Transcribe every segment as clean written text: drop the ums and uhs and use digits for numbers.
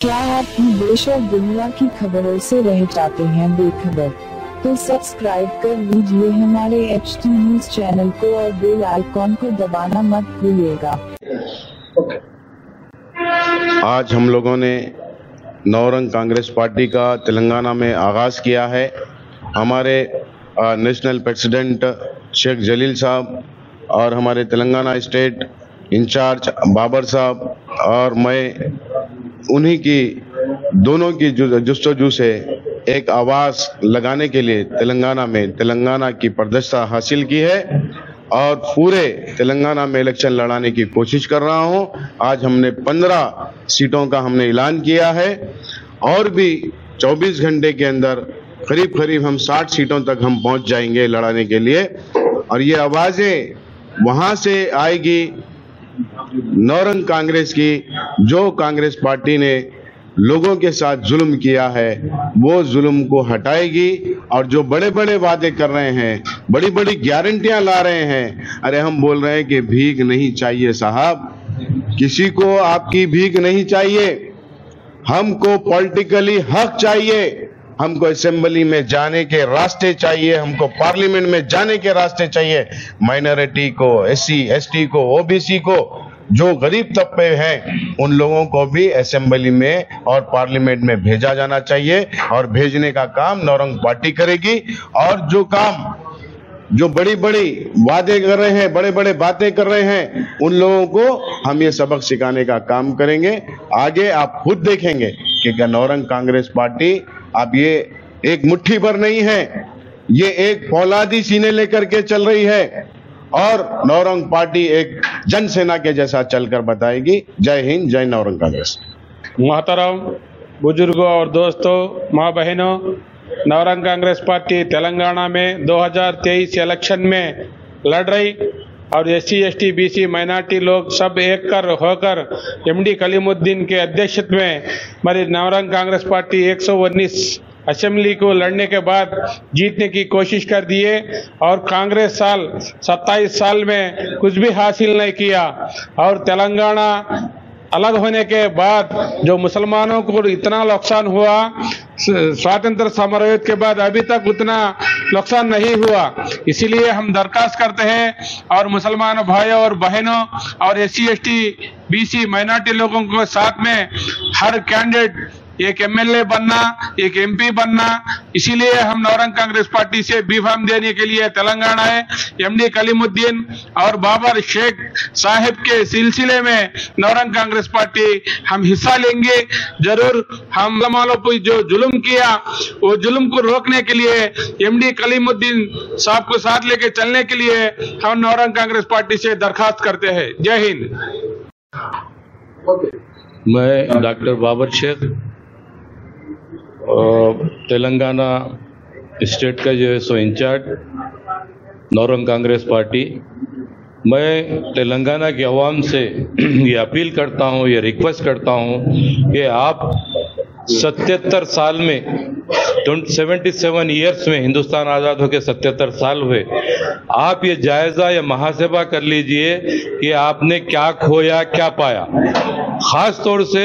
क्या आप ही देश और दुनिया की खबरों से रह जाते हैं बेखबर? तो सब्सक्राइब कर लीजिए हमारे HT News चैनल को और बेल आइकॉन को दबाना मत भूलिएगा। आज हम लोगों ने नवरंग कांग्रेस पार्टी का तेलंगाना में आगाज किया है। हमारे नेशनल प्रेसिडेंट शेख जलील साहब और हमारे तेलंगाना स्टेट इंचार्ज बाबर साहब और मैं, उन्हीं की दोनों की जुस्तजू से एक आवाज लगाने के लिए तेलंगाना में तेलंगाना की पारदर्शिता हासिल की है और पूरे तेलंगाना में इलेक्शन लड़ाने की कोशिश कर रहा हूं। आज हमने 15 सीटों का हमने ऐलान किया है और भी 24 घंटे के अंदर करीब करीब हम 60 सीटों तक हम पहुंच जाएंगे लड़ाने के लिए। और ये आवाज़ें वहां से आएगी नवरंग कांग्रेस की, जो कांग्रेस पार्टी ने लोगों के साथ जुल्म किया है वो जुल्म को हटाएगी। और जो बड़े बड़े वादे कर रहे हैं, बड़ी बड़ी गारंटियां ला रहे हैं, अरे हम बोल रहे हैं कि भीख नहीं चाहिए साहब, किसी को आपकी भीख नहीं चाहिए, हमको पॉलिटिकली हक चाहिए, हमको असेंबली में जाने के रास्ते चाहिए, हमको पार्लियामेंट में जाने के रास्ते चाहिए। माइनॉरिटी को, एससी एसटी को, ओबीसी को, जो गरीब तबके हैं उन लोगों को भी असेंबली में और पार्लियामेंट में भेजा जाना चाहिए और भेजने का काम नवरंग पार्टी करेगी। और जो काम जो बड़ी बड़ी वादे कर रहे हैं, बड़े बड़े बातें कर रहे हैं, उन लोगों को हम ये सबक सिखाने का काम करेंगे। आगे आप खुद देखेंगे कि नवरंग कांग्रेस पार्टी अब ये एक मुट्ठी भर नहीं है, ये एक फौलादी सीने लेकर के चल रही है और नवरंग पार्टी एक जनसेना के जैसा चलकर बताएगी। जय हिंद, जय नवरंग कांग्रेस। मोहतरम बुजुर्गों और दोस्तों, माँ बहनों, नवरंग कांग्रेस पार्टी तेलंगाना में 2023 इलेक्शन में लड़ रही और SC ST BC माइनॉरिटी लोग सब एक कर होकर MD कलीमुद्दीन के अध्यक्षत्व में हमारी नवरंग कांग्रेस पार्टी 119 असेंबली को लड़ने के बाद जीतने की कोशिश कर दिए। और कांग्रेस 27 साल में कुछ भी हासिल नहीं किया। और तेलंगाना अलग होने के बाद जो मुसलमानों को इतना नुकसान हुआ, स्वतंत्रता समारोह के बाद अभी तक उतना नुकसान नहीं हुआ। इसीलिए हम दरखास्त करते हैं और मुसलमान भाइयों और बहनों और SC ST BC माइनॉरिटी लोगों को साथ में हर कैंडिडेट एक MLA बनना, एक MP बनना। इसीलिए हम नवरंग कांग्रेस पार्टी से बी फॉर्म देने के लिए तेलंगाना है। MD कलीमुद्दीन और बाबर शेख साहिब के सिलसिले में नवरंग कांग्रेस पार्टी हम हिस्सा लेंगे। जरूर हम मुसलमानों पर जो जुल्म किया वो जुल्म को रोकने के लिए MD कलीमुद्दीन साहब को साथ लेके चलने के लिए हम नवरंग कांग्रेस पार्टी से दरखास्त करते हैं। जय हिंद। मैं डॉक्टर बाबर शेख, तेलंगाना स्टेट का जो है सो इंचार्ज नवरंग कांग्रेस पार्टी। मैं तेलंगाना के अवाम से ये अपील करता हूँ, ये रिक्वेस्ट करता हूँ कि आप 77 साल में, 77 ईयर्स में, हिंदुस्तान आज़ाद होकर 77 साल हुए, आप ये जायज़ा या महासेबा कर लीजिए कि आपने क्या खोया क्या पाया। ख़ास तौर से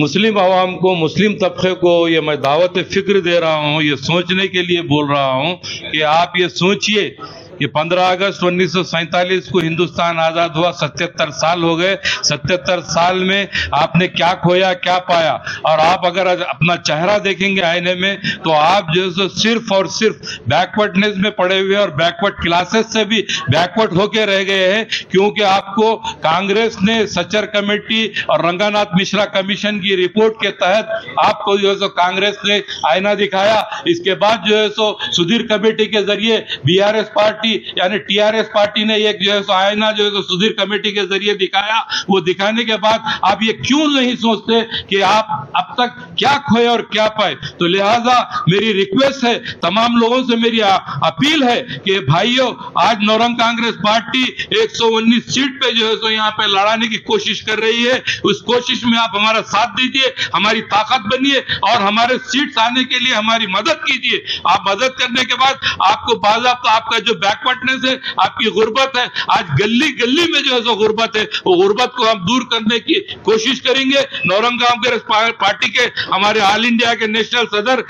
मुस्लिम आवाम को, मुस्लिम तबके को ये मैं दावत फ़िक्र दे रहा हूँ, ये सोचने के लिए बोल रहा हूँ कि आप ये सोचिए कि 15 अगस्त 1947 को हिंदुस्तान आज़ाद हुआ, 77 साल हो गए। 77 साल में आपने क्या खोया क्या पाया। और आप अगर अपना चेहरा देखेंगे आईने में तो आप जो है सिर्फ और सिर्फ बैकवर्डनेस में पड़े हुए और बैकवर्ड क्लासेस से भी बैकवर्ड होके रह गए हैं, क्योंकि आपको कांग्रेस ने सचर कमेटी और रंगानाथ मिश्रा कमीशन की रिपोर्ट के तहत आपको जो है सो कांग्रेस ने आईना दिखाया। इसके बाद जो है सो सुधीर कमेटी के जरिए BRS पार्टी यानी टीआरएस पार्टी ने एक जो है आईना जो है सुधीर कमेटी के जरिए दिखाया। वो दिखाने के बाद आप ये क्यों नहीं सोचते कि आप अब तक क्या खोए और क्या पाए। तो लिहाजा मेरी रिक्वेस्ट है, तमाम लोगों से मेरी अपील है कि भाइयों, आज नवरंग कांग्रेस पार्टी 119 सीट पे जो है सो यहाँ पे लड़ाने की कोशिश कर रही है। उस कोशिश में आप हमारा साथ दीजिए, हमारी ताकत बनिए और हमारे सीट आने के लिए हमारी मदद कीजिए। आप मदद करने के बाद आपको बाजाबा आपका जो बैक घाट पटने से आपकी गुर्बत है, आज गली गली में जो है सो गुर्बत है, वो गुर्बत को हम दूर करने की कोशिश करेंगे। नवरंग कांग्रेस पार्टी के हमारे ऑल इंडिया के नेशनल सदर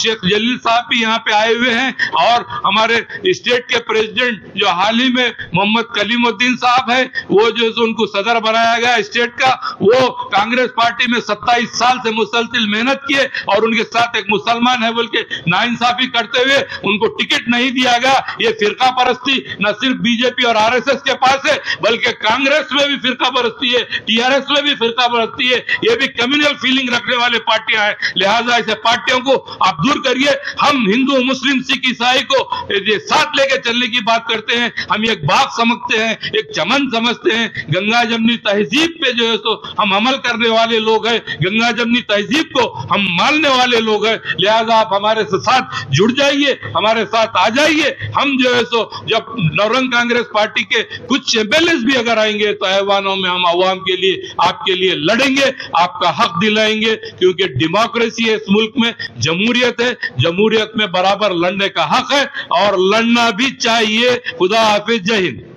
शेख जलील साहब भी यहाँ पे आए हुए हैं और हमारे स्टेट के प्रेसिडेंट जो हाल ही में मोहम्मद कलीमुद्दीन साहब है, वो जो है उनको सदर बनाया गया स्टेट का। वो कांग्रेस पार्टी में 27 साल से मुसलसिल मेहनत किए और उनके साथ एक मुसलमान है बोल के नाइंसाफी करते हुए उनको टिकट नहीं दिया गया। ये फिरका परस्ती न सिर्फ बीजेपी और आरएसएस के पास है, बल्कि कांग्रेस में भी फिरका परस्ती है, टीआरएस में भी फिरका परस्ती है, ये भी कम्युनल फीलिंग रखने वाले पार्टियां हैं। लिहाजा ऐसे पार्टियों को आप दूर करिए। हम हिंदू मुस्लिम सिख ईसाई को साथ लेके चलने की बात करते हैं, हम एक बाप समझते हैं, एक चमन समझते हैं, गंगा जमनी तहजीब पे जो है सो हम अमल करने वाले लोग हैं, गंगा जमनी तहजीब को हम मानने वाले लोग हैं। लिहाजा आप हमारे साथ जुड़ जाइए, हमारे साथ आ जाइए। हम जो है सो जब नवरंग कांग्रेस पार्टी के कुछ एमएलए भी अगर आएंगे तो ऐवानों में हम आवाम के लिए, आपके लिए लड़ेंगे, आपका हक दिलाएंगे, क्योंकि डेमोक्रेसी है इस मुल्क में, जमहूरियत है, जमहूरियत में बराबर लड़ने का हक है और लड़ना भी चाहिए। खुदा हाफिज, जय हिंद।